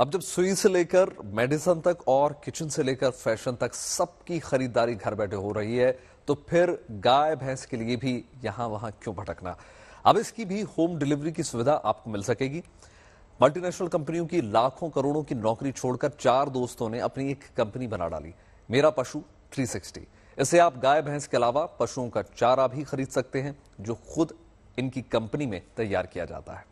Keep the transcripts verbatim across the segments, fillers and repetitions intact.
अब जब सुई से लेकर मेडिसिन तक और किचन से लेकर फैशन तक सबकी खरीदारी घर बैठे हो रही है, तो फिर गाय भैंस के लिए भी यहां वहां क्यों भटकना। अब इसकी भी होम डिलीवरी की सुविधा आपको मिल सकेगी। मल्टीनेशनल कंपनियों की लाखों करोड़ों की नौकरी छोड़कर चार दोस्तों ने अपनी एक कंपनी बना डाली, मेरा पशु तीन सौ साठ। इससे आप गाय भैंस के अलावा पशुओं का चारा भी खरीद सकते हैं जो खुद इनकी कंपनी में तैयार किया जाता है।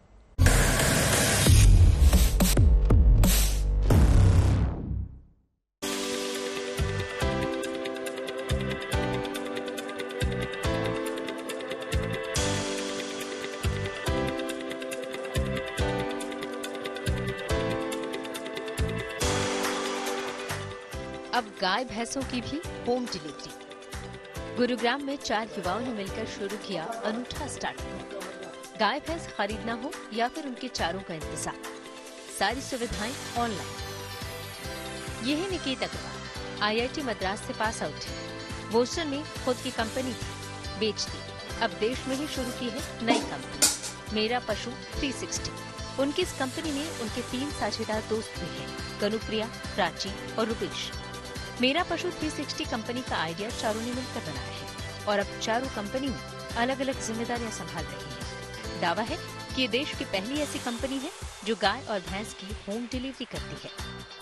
अब गाय भैंसों की भी होम डिलीवरी। गुरुग्राम में चार युवाओं ने मिलकर शुरू किया अनूठा स्टार्टअप। गाय भैंस खरीदना हो या फिर उनके चारों का इंतजार, सारी सुविधाएं ऑनलाइन। यही Niketan Kumar I I T Madras से पास आउट है। बोस्टन में खुद की कंपनी थी, बेच दी, अब देश में ही शुरू की है नई कंपनी मेरा पशु तीन सौ साठ। उनकी इस कंपनी में उनके तीन साझेदार दोस्त भी हैं, अनुप्रिया, प्राची और रुपेश। मेरा पशु तीन सौ साठ कंपनी का आइडिया चारों ने मिलकर बनाया है और अब चारों कंपनी में अलग अलग जिम्मेदारियां संभाल रही हैं। दावा है कि ये देश की पहली ऐसी कंपनी है जो गाय और भैंस की होम डिलीवरी करती है।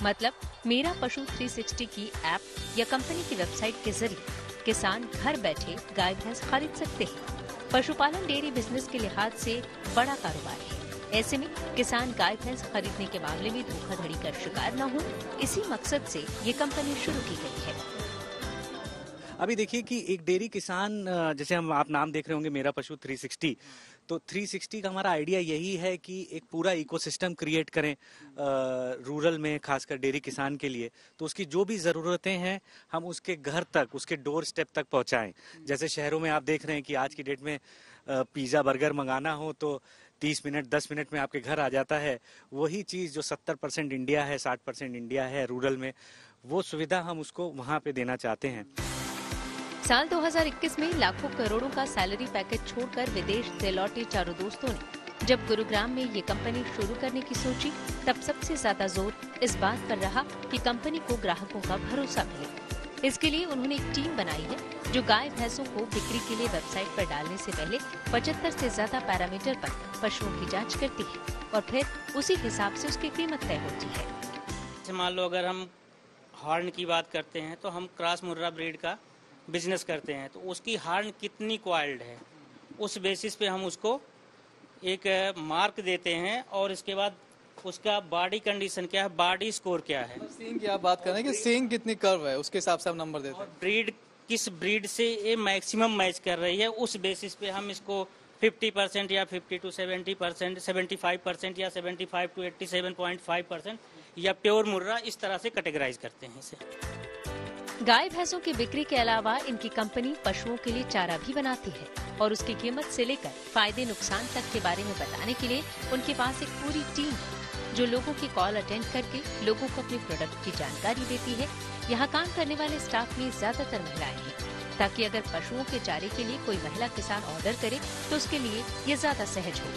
मतलब मेरा पशु तीन सौ साठ की ऐप या कंपनी की वेबसाइट के जरिए किसान घर बैठे गाय भैंस खरीद सकते हैं। पशुपालन डेयरी बिजनेस के लिहाज से बड़ा कारोबार है। ऐसे में किसान गाय भैंस खरीदने के मामले में धोखाधड़ी का शिकार न हो, इसी मकसद से ये कंपनी शुरू की गई है। अभी देखिए कि एक डेयरी किसान, जैसे हम आप नाम देख रहे होंगे मेरा पशु तीन सौ साठ, तो तीन सौ साठ का हमारा आइडिया यही है कि एक पूरा इकोसिस्टम क्रिएट करें आ, रूरल में, खासकर डेयरी किसान के लिए। तो उसकी जो भी ज़रूरतें हैं हम उसके घर तक, उसके डोर स्टेप तक पहुँचाएँ। जैसे शहरों में आप देख रहे हैं कि आज की डेट में पिज़्ज़ा बर्गर मंगाना हो तो तीस मिनट दस मिनट में आपके घर आ जाता है। वही चीज़ जो सत्तर परसेंट इंडिया है, साठ परसेंट इंडिया है रूरल में, वो सुविधा हम उसको वहाँ पे देना चाहते हैं। साल दो हज़ार इक्कीस में लाखों करोड़ों का सैलरी पैकेज छोड़कर विदेश से लौटे चारों दोस्तों ने जब गुरुग्राम में ये कंपनी शुरू करने की सोची, तब सबसे ज्यादा जोर इस बात पर रहा कि कंपनी को ग्राहकों का भरोसा मिले। इसके लिए उन्होंने एक टीम बनाई है जो गाय भैंसों को बिक्री के लिए वेबसाइट पर डालने से पहले पचहत्तर से ज्यादा पैरामीटर पर पशुओं की जांच करती है और फिर उसी हिसाब से उसकी कीमत तय होती है। मान लो अगर हम हार्न की बात करते हैं तो हम क्रॉस मुर्रा ब्रीड का बिजनेस करते हैं, तो उसकी हार्न कितनी क्वाइल्ड है उस बेसिस पे हम उसको एक मार्क देते हैं और इसके बाद उसका बॉडी कंडीशन क्या है, बॉडी स्कोर क्या है, सींग की आप बात कर रहे हैं कि सींग कितनी कर्व है, उसके हिसाब से हम नंबर देते हैं। ब्रीड किस ब्रीड से ये मैक्सिमम मैच कर रही है उस बेसिस पे हम इसको पचास परसेंट या पचास टू सत्तर परसेंट, पचहत्तर परसेंट या पचहत्तर टू सत्तासी पॉइंट पाँच परसेंट या प्योर मुर्रा, इस तरह से कैटेगराइज करते हैं इसे। गाय भैंसों की बिक्री के अलावा इनकी कंपनी पशुओं के लिए चारा भी बनाती है और उसकी कीमत से लेकर फायदे नुकसान तक के बारे में बताने के लिए उनके पास एक पूरी टीम है जो लोगों की कॉल अटेंड करके लोगों को अपने प्रोडक्ट की जानकारी देती है। यहाँ काम करने वाले स्टाफ में ज्यादातर महिलाएं हैं, ताकि अगर पशुओं के चारे के लिए कोई महिला किसान ऑर्डर करे तो उसके लिए ये ज्यादा सहज हो।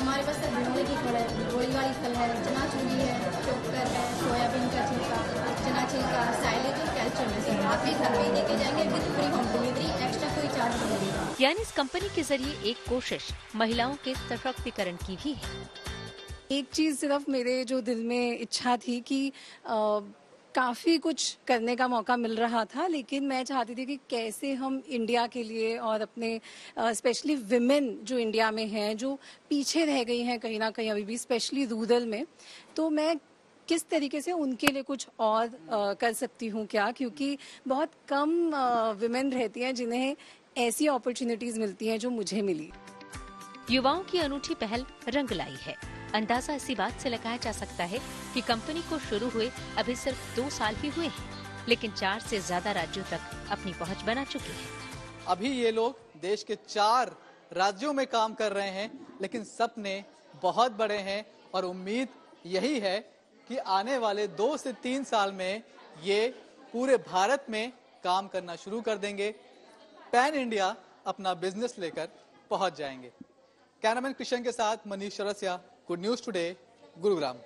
हमारे पास भुट्टे की खल है, गोल वाली खल है, चना चूरी है, चोकर है, सोयाबीन का छिलका, चना छिलका, साइलेज और कैल्शियम आपके घर में लेके जाएंगे with free home delivery, extra कोई चार्ज नहीं लगेगा। यानी इस कंपनी के जरिए एक कोशिश महिलाओं के सशक्तिकरण की भी है। एक चीज सिर्फ मेरे जो दिल में इच्छा थी की काफ़ी कुछ करने का मौका मिल रहा था, लेकिन मैं चाहती थी कि कैसे हम इंडिया के लिए और अपने स्पेशली विमेन जो इंडिया में हैं, जो पीछे रह गई हैं कहीं ना कहीं अभी भी, स्पेशली रूरल में, तो मैं किस तरीके से उनके लिए कुछ और आ, कर सकती हूँ क्या, क्योंकि बहुत कम आ, विमेन रहती हैं जिन्हें ऐसी अपॉर्चुनिटीज़ मिलती हैं जो मुझे मिली। युवाओं की अनूठी पहल रंग लाई है। अंदाजा इसी बात से लगाया जा सकता है कि कंपनी को शुरू हुए अभी सिर्फ दो साल ही हुए हैं, लेकिन चार से ज्यादा राज्यों तक अपनी पहुंच बना चुकी है। अभी ये लोग देश के चार राज्यों में काम कर रहे हैं, लेकिन सपने बहुत बड़े हैं और उम्मीद यही है कि आने वाले दो से तीन साल में ये पूरे भारत में काम करना शुरू कर देंगे, पैन इंडिया अपना बिजनेस लेकर पहुँच जाएंगे। कैमरामैन किशन के साथ Manish Sarasiya, good news today, Gurugram.